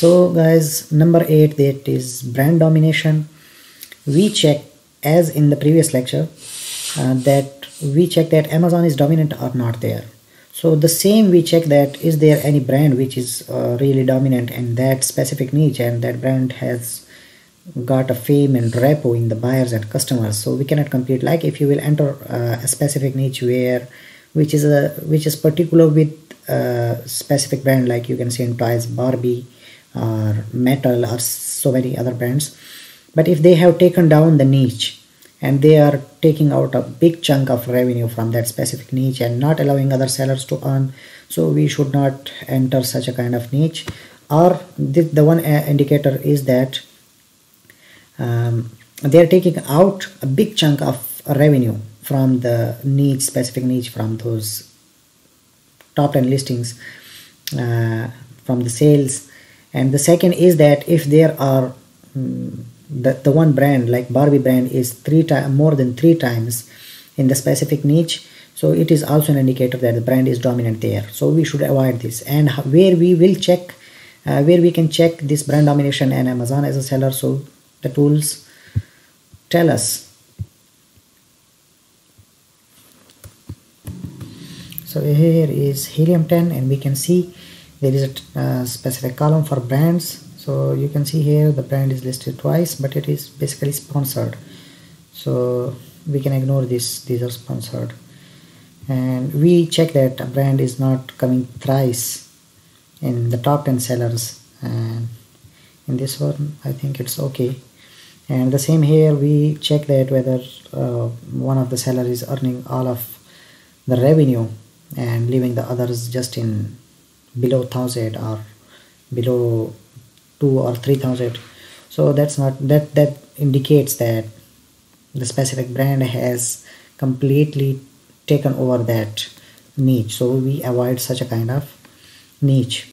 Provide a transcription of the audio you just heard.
So guys, number 8, that is brand domination. We check, as in the previous lecture, that Amazon is dominant or not there. So the same we check that is there any brand which is really dominant in that specific niche, and that brand has got a fame and rapport in the buyers and customers. So we cannot compete. Like if you will enter a specific niche where which is particular with a specific brand, like you can see in toys Barbie or metal or so many other brands, but if they have taken down the niche and they are taking out a big chunk of revenue from that specific niche and not allowing other sellers to earn, so we should not enter such a kind of niche. Or the one indicator is that they are taking out a big chunk of revenue from the niche, specific niche, from those top 10 listings, from the sales. And the second is that if there are the one brand, like Barbie brand, is more than three times in the specific niche, so it is also an indicator that the brand is dominant there. So we should avoid this. And where we will check, where we can check this brand domination and Amazon as a seller, so the tools tell us. So here is Helium 10, and we can see there is a specific column for brands. So you can see here the brand is listed twice, but it is basically sponsored, so we can ignore this. These are sponsored, and we check that a brand is not coming thrice in the top 10 sellers, and in this one I think it's okay. And the same here, we check that whether one of the sellers is earning all of the revenue and leaving the others just in below 1000 or below 2 or 3,000. So that's not, that indicates that the specific brand has completely taken over that niche, so we avoid such a kind of niche.